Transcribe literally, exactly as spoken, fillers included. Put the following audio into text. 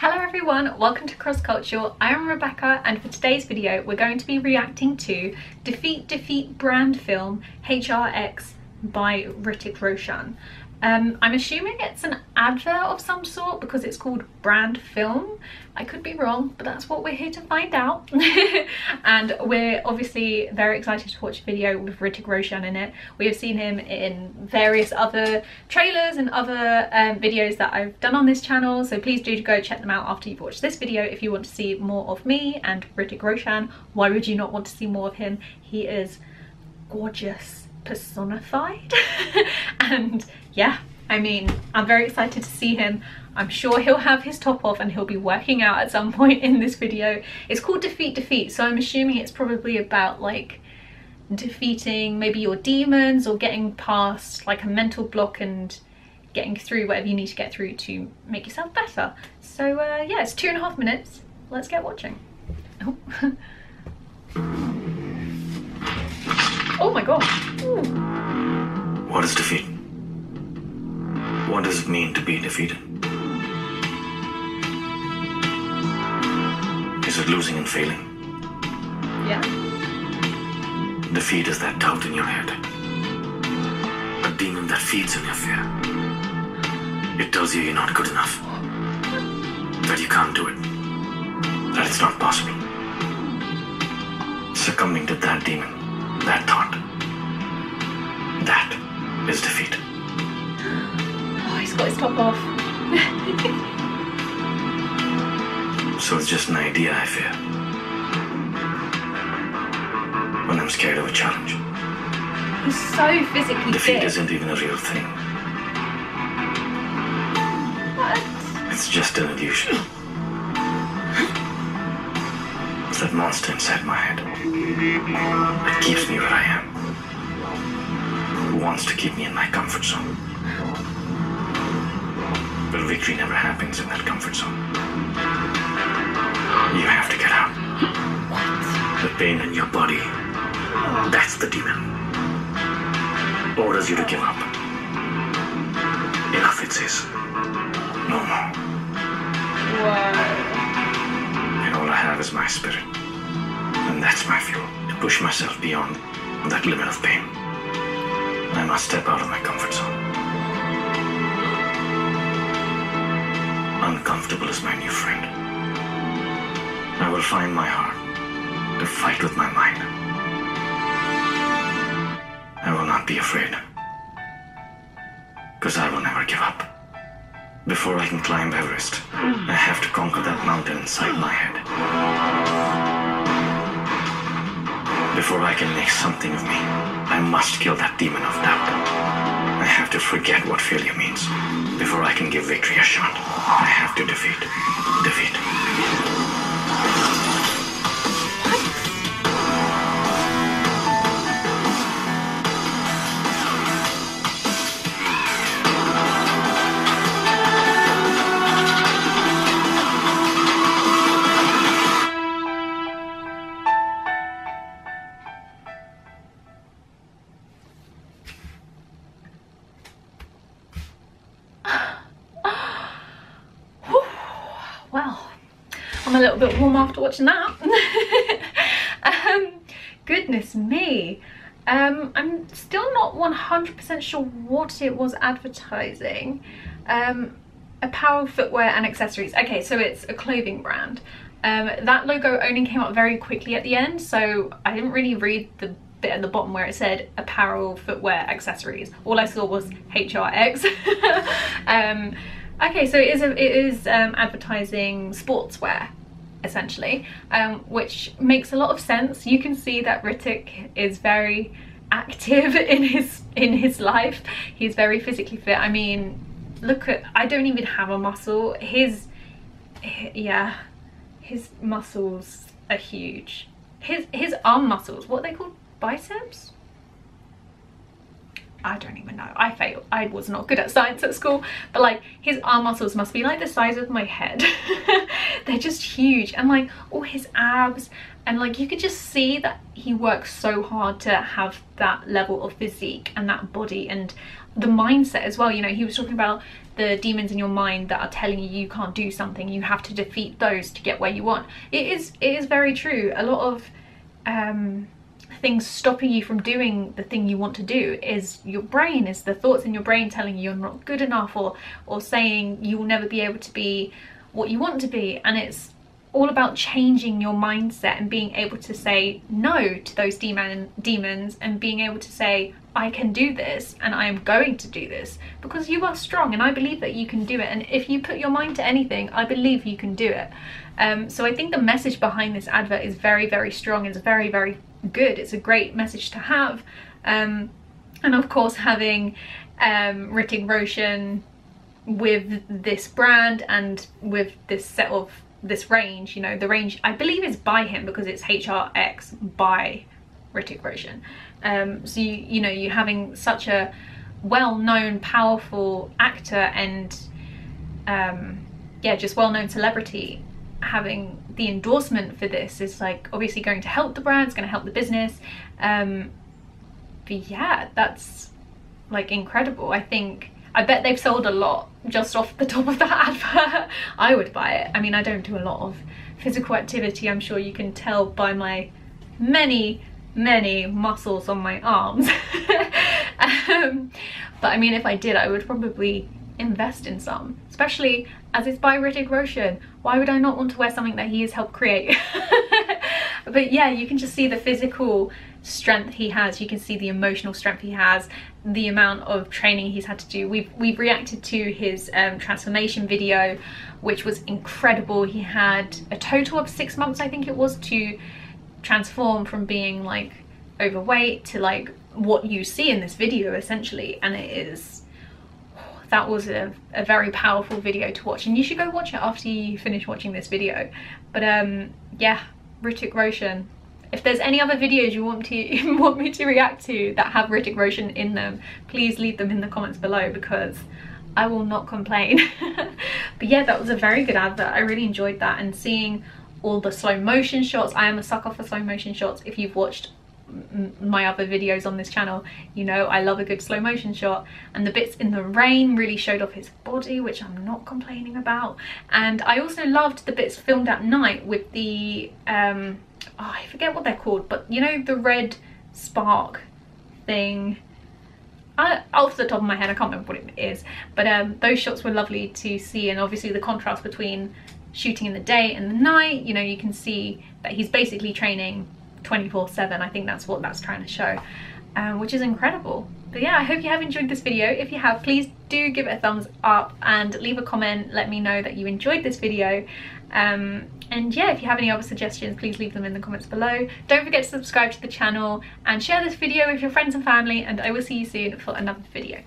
Hello everyone, welcome to Cross Cultural. I am Rebecca and for today's video we're going to be reacting to Defeat Defeat brand film H R X by Hrithik Roshan. Um, I'm assuming it's an advert of some sort because it's called brand film. I could be wrong, but that's what we're here to find out. And we're obviously very excited to watch a video with Hrithik Roshan in it. We have seen him in various other trailers and other um, videos that I've done on this channel, so please do go check them out after you've watched this video if you want to see more of me and Hrithik Roshan. Why would you not want to see more of him? He is gorgeous personified. And yeah, I mean, I'm very excited to see him. I'm sure he'll have his top off and he'll be working out at some point in this video. It's called Defeat Defeat, so I'm assuming it's probably about like defeating maybe your demons or getting past like a mental block and getting through whatever you need to get through to make yourself better. So uh, yeah, it's two and a half minutes. Let's get watching. Oh, oh my gosh. Ooh. What is defeat? What does it mean to be defeated? Is it losing and failing? Yeah. Defeat is that doubt in your head. A demon that feeds on your fear. It tells you you're not good enough. That you can't do it. That it's not possible. Succumbing to that demon, that thought. That is defeat. He's got his top off. So it's just an idea I fear. When I'm scared of a challenge. He's so physically Defeat fit. Isn't even a real thing. What? It's just an illusion. It's that monster inside my head. It keeps me where I am. Who wants to keep me in my comfort zone. But victory never happens in that comfort zone. You have to get out. What? The pain in your body, that's the demon. Orders you to give up. Enough, it says. No more. Wow. And all I have is my spirit. And that's my fuel, to push myself beyond that limit of pain. I must step out of my comfort zone. Uncomfortable is my new friend. I will find my heart to fight with my mind. I will not be afraid, because I will never give up. Before I can climb Everest, I have to conquer that mountain inside my head. Before I can make something of me, I must kill that demon of doubt. I have to forget what failure means. Before I can give victory a shot, I have to defeat. Defeat. I'm a little bit warm after watching that. um, goodness me. Um, I'm still not one hundred percent sure what it was advertising. Um, apparel, footwear and accessories. Okay, so it's a clothing brand. Um, that logo only came up very quickly at the end, so I didn't really read the bit at the bottom where it said apparel, footwear, accessories. All I saw was H R X. um, okay, so it is, a, it is um, advertising sportswear, essentially, um, which makes a lot of sense. You can see that Hrithik is very active in his in his life. He's very physically fit. I mean, look at, I don't even have a muscle. His, his yeah, his muscles are huge. His his arm muscles, what are they called? Biceps? I don't even know. I failed. I was not good at science at school, but like his arm muscles must be like the size of my head. They're just huge, and like all his abs, and like you could just see that he works so hard to have that level of physique and that body. And the mindset as well. You know, he was talking about the demons in your mind that are telling you you can't do something, you have to defeat those to get where you want. It is, it is very true. A lot of um, things stopping you from doing the thing you want to do is your brain, is the thoughts in your brain telling you you're not good enough, or or saying you will never be able to be what you want to be. And it's all about changing your mindset and being able to say no to those demon demons and being able to say, I can do this and I am going to do this, because you are strong and I believe that you can do it. And if you put your mind to anything, I believe you can do it. Um, so I think the message behind this advert is very, very strong. It's very, very good. It's a great message to have. Um, and of course, having um, Hrithik Roshan with this brand and with this set of this range, you know, the range I believe is by him because it's H R X by Hrithik Roshan. Um, so you, you know, you having such a well-known, powerful actor and um, yeah, just well-known celebrity, having the endorsement for this is like obviously going to help the brand, it's going to help the business. Um, but yeah, that's like incredible. I think, I bet they've sold a lot just off the top of that advert. I would buy it. I mean, I don't do a lot of physical activity. I'm sure you can tell by my many, many muscles on my arms. um, but I mean, if I did, I would probably invest in some, especially as it's by Hrithik Roshan. Why would I not want to wear something that he has helped create? But yeah, you can just see the physical strength he has, you can see the emotional strength he has, the amount of training he's had to do. We've, we've reacted to his um, transformation video, which was incredible. He had a total of six months, I think it was, to transform from being like overweight to like what you see in this video essentially. And it is, that was a, a very powerful video to watch, and you should go watch it after you finish watching this video. But um yeah, Hrithik Roshan. If there's any other videos you want to want me to react to that have Hrithik Roshan in them, please leave them in the comments below because I will not complain. But yeah, that was a very good advert. I really enjoyed that, and seeing all the slow motion shots. I am a sucker for slow motion shots. If you've watched m my other videos on this channel, you know I love a good slow motion shot. And the bits in the rain really showed off his body, which I'm not complaining about. And I also loved the bits filmed at night with the um oh, I forget what they're called, but you know, the red spark thing. I, off the top of my head, I can't remember what it is, but um those shots were lovely to see. And obviously the contrast between shooting in the day and the night, you know, you can see that he's basically training twenty-four seven. I think that's what that's trying to show, um, which is incredible. But yeah, I hope you have enjoyed this video. If you have, please do give it a thumbs up and leave a comment. Let me know that you enjoyed this video. Um, and yeah, if you have any other suggestions, please leave them in the comments below. Don't forget to subscribe to the channel and share this video with your friends and family, and I will see you soon for another video.